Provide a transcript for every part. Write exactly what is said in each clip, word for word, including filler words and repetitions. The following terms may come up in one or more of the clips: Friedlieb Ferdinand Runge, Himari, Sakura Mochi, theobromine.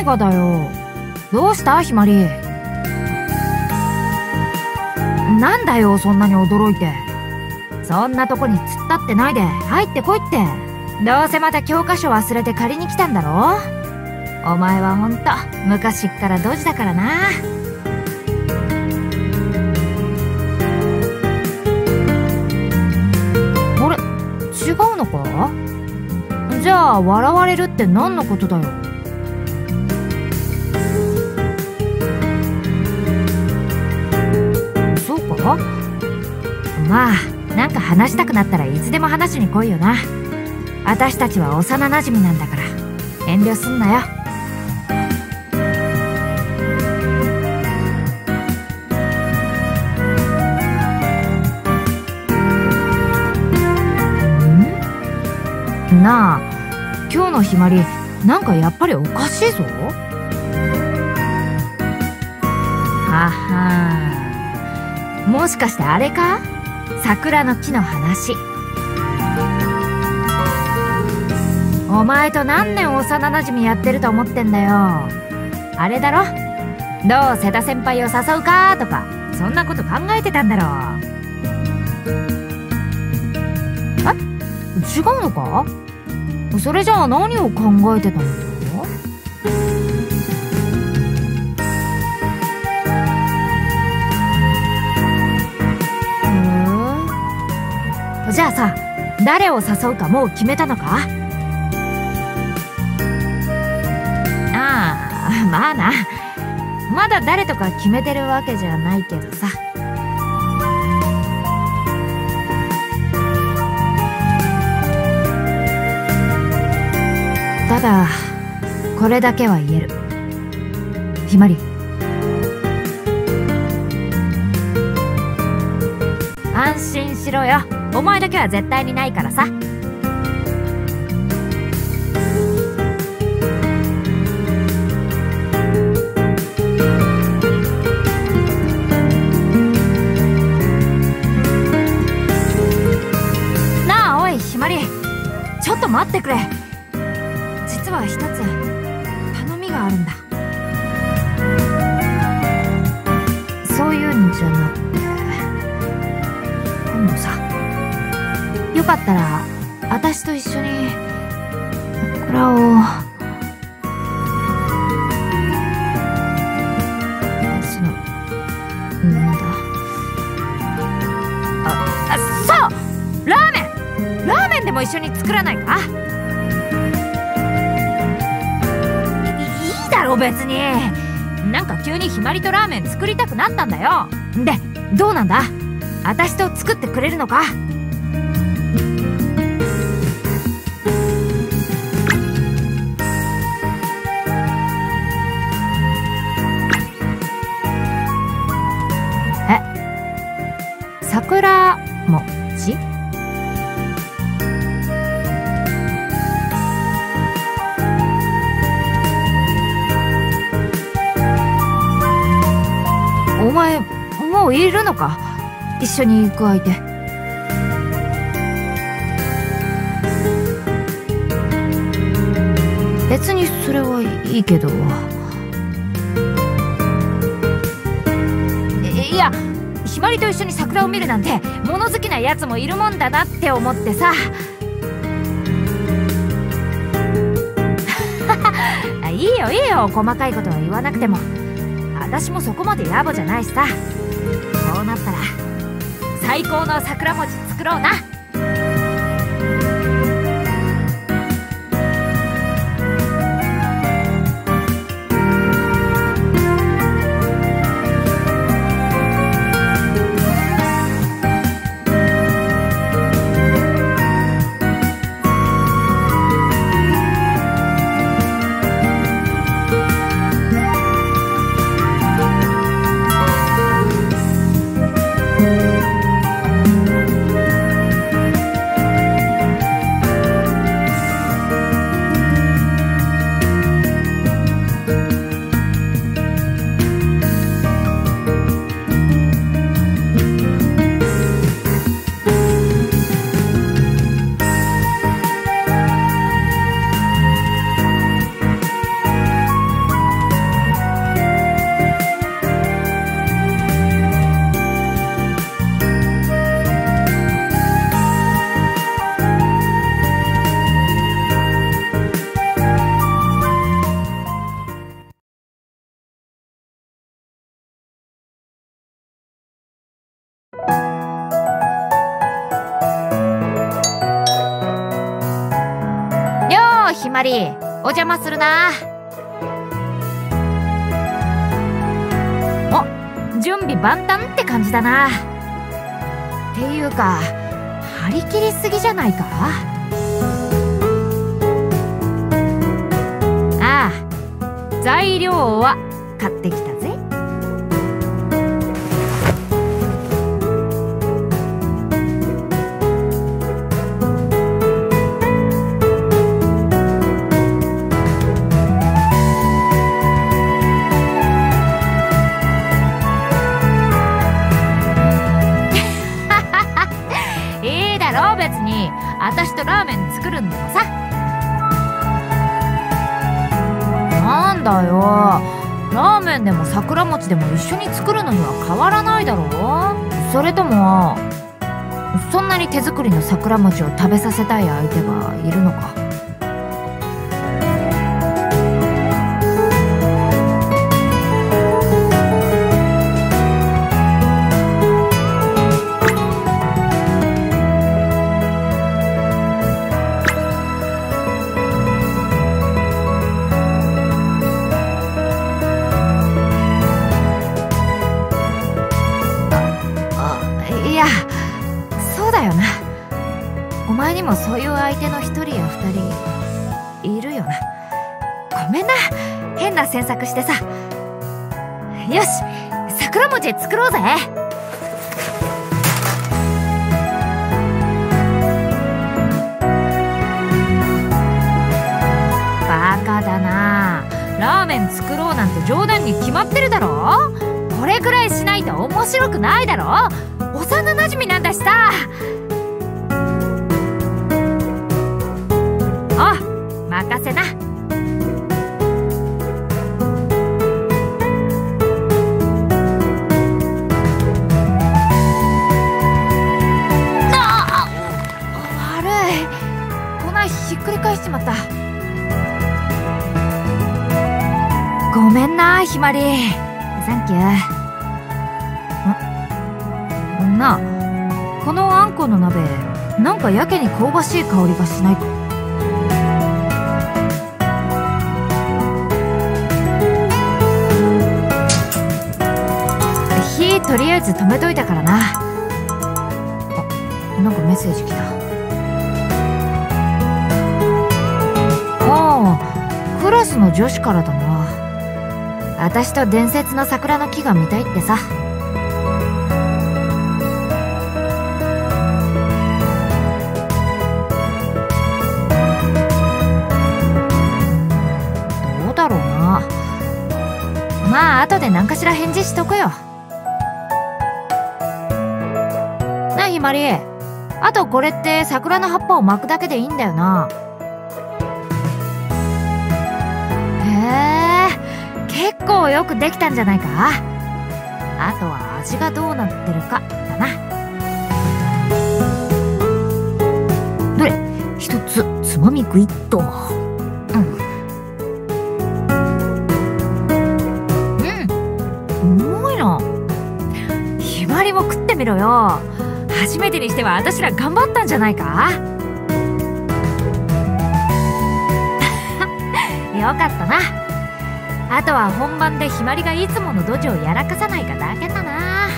何がだよ。どうしたひまり。なんだよそんなに驚いて。そんなとこに突っ立ってないで入ってこいって。どうせまた教科書忘れて借りに来たんだろ。お前はほんと昔っからドジだからな。あれ違うのか。じゃあ笑われるって何のことだよ。そうか。まあなんか話したくなったらいつでも話しに来いよな。私たちは幼なじみなんだから遠慮すんなよ。ん？なあ今日のひまりなんかやっぱりおかしいぞ。ははー、もしかしてあれか、桜の木の話。お前と何年幼なじみやってると思ってんだよ。あれだろ、どう瀬田先輩を誘うかとかそんなこと考えてたんだろ。え？違うのか。それじゃあ何を考えてたんだろう。じゃあさ誰を誘うかもう決めたのか。ああまあな、まだ誰とか決めてるわけじゃないけどさ。ただこれだけは言えるひまり。安心しろよ、お前だけは絶対にないからさ。なあおいひまり、ちょっと待ってくれ。実は一つ頼みがあるんだ。そういうんじゃなくて今度さ、よかったら私と一緒に桜を。そのなんだ、ああ、そうラーメンラーメンでも一緒に作らないか。い, いいだろ別に。なんか急にひまりとラーメン作りたくなったんだよ。でどうなんだ、私と作ってくれるのか。桜餅？お前もういるのか、一緒に行く相手。別にそれはいいけど。いやひまりと一緒に桜を見るなんて物好きなやつもいるもんだなって思ってさ。いいよいいよ、細かいことは言わなくても。私もそこまで野暮じゃないしさ。こうなったら最高の桜餅作ろうな。うひまり、お邪魔するな。お、準備万端って感じだな。っていうか張り切りすぎじゃないか？ああ、材料は買ってきたぜ。私とラーメン作るんだもさ。なんだよ、ラーメンでも桜餅でも一緒に作るのには変わらないだろう。それともそんなに手作りの桜餅を食べさせたい相手がいるのか？そういう相手の一人や二人いるよな。ごめんな、変な詮索してさ。よし、桜餅作ろうぜ。バカだな、ラーメン作ろうなんて冗談に決まってるだろ。これくらいしないと面白くないだろ。幼なじみなんだしさ。任せな。ああ、悪い、粉ひっくり返しちまった。ごめんなひまり。サンキュー。んなあ、このあんこの鍋、なんかやけに香ばしい香りがしないか？とりあえず止めといたからな。あ、なんかメッセージ来た。ああ、クラスの女子からだな。私と伝説の桜の木が見たいってさ。どうだろうな。まあ後で何かしら返事しとくよ。ひまり、あとこれって桜の葉っぱを巻くだけでいいんだよな。へえ、結構よくできたんじゃないか。あとは味がどうなってるかだな。どれ一つつまみ食いっと。うんうん、うまいな。ひまりも食ってみろよ。初めてにしては私ら頑張ったんじゃないか？よかったな。あとは本番でひまりがいつものドジをやらかさないかだけだな。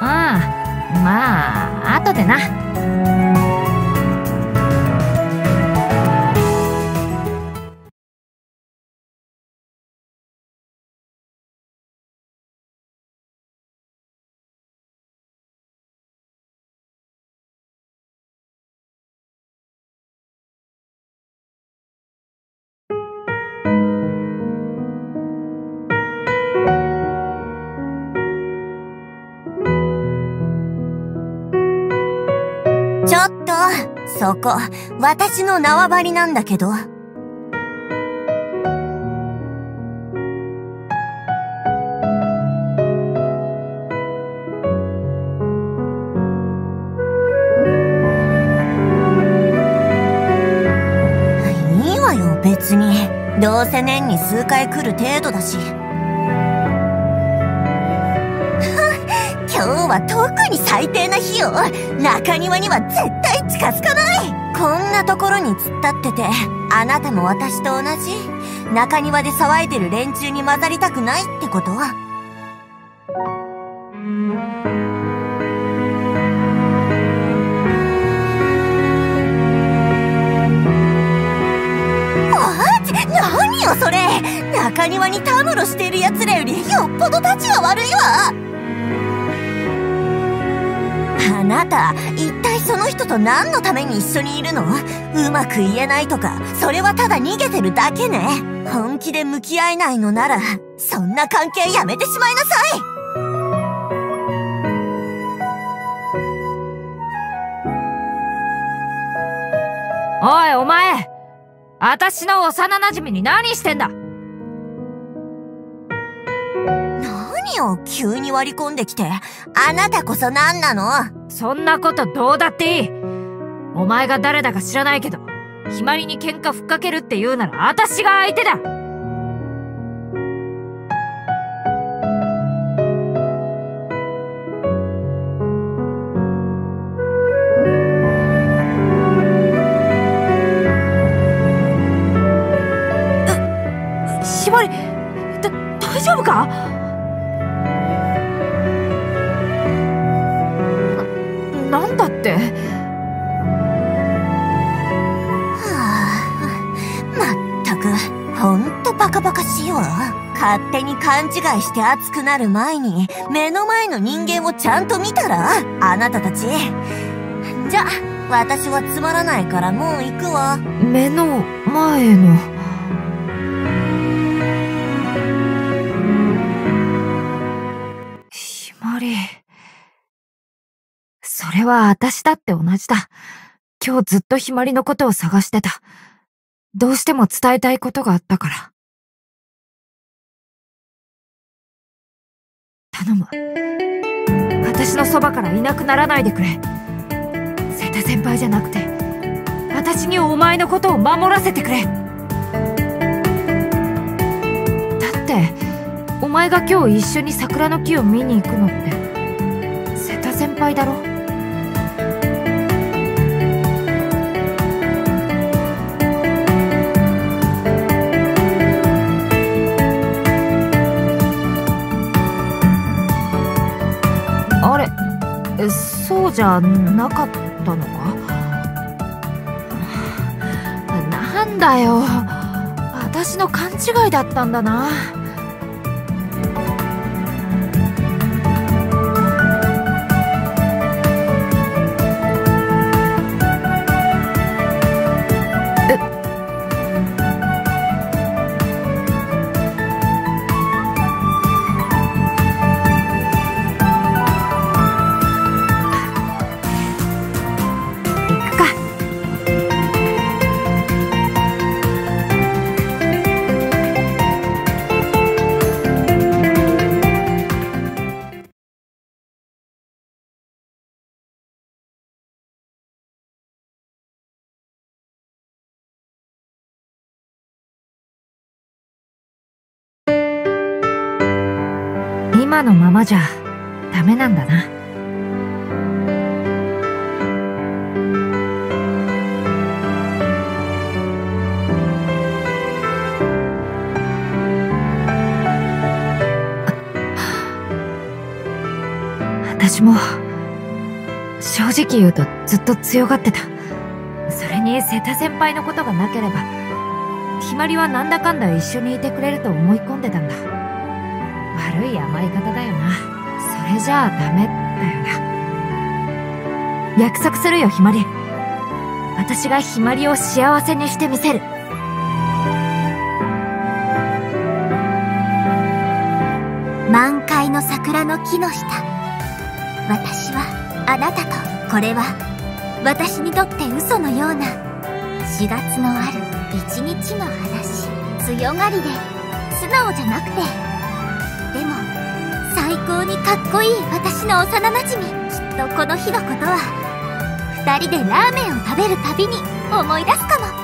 ああ、まあ後でな。そこ、私の縄張りなんだけど。いいわよ、別に。どうせ年に数回来る程度だし。王は特に最低な費用。中庭には絶対近づかない。こんなところに突っ立ってて、あなたも私と同じ中庭で騒いでる連中に混ざりたくないってことは。何よそれ。中庭にたむろしているやつらよりよっぽどたちが悪いわ。あなた、一体その人と何のために一緒にいるの？うまく言えないとか、それはただ逃げてるだけね。本気で向き合えないのなら、そんな関係やめてしまいなさい。おいお前、私の幼なじみに何してんだ。何を急に割り込んできて、あなたこそ何なの？そんなことどうだっていい。お前が誰だか知らないけど、ひまりに喧嘩ふっかけるって言うなら私が相手だ。え、ひまり、だ、大丈夫か？なんだって。はあ、まったくほんとバカバカしいわ。勝手に勘違いして熱くなる前に目の前の人間をちゃんと見たら。あなたたち、じゃあ私はつまらないからもう行くわ。目の前の。それは私だって同じだ。今日ずっとひまりのことを探してた。どうしても伝えたいことがあったから。頼む。私のそばからいなくならないでくれ。瀬田先輩じゃなくて、私にお前のことを守らせてくれ。だって、お前が今日一緒に桜の木を見に行くのって、瀬田先輩だろ？そうじゃなかったのか？なんだよ、私の勘違いだったんだな。今のままじゃダメなんだな。私も正直言うとずっと強がってた。それに瀬田先輩のことがなければ、ひまりはなんだかんだ一緒にいてくれると思い込んでたんだ。悪い甘え方だよな。それじゃあダメだよな。約束するよひまり。私がひまりを幸せにしてみせる。満開の桜の木の下、私はあなたと。これは私にとって嘘のようなしがつのある一日の話。強がりで素直じゃなくて、でも最高にかっこいい私の幼なじみ。きっとこの日のことはふたりでラーメンを食べるたびに思い出すかも。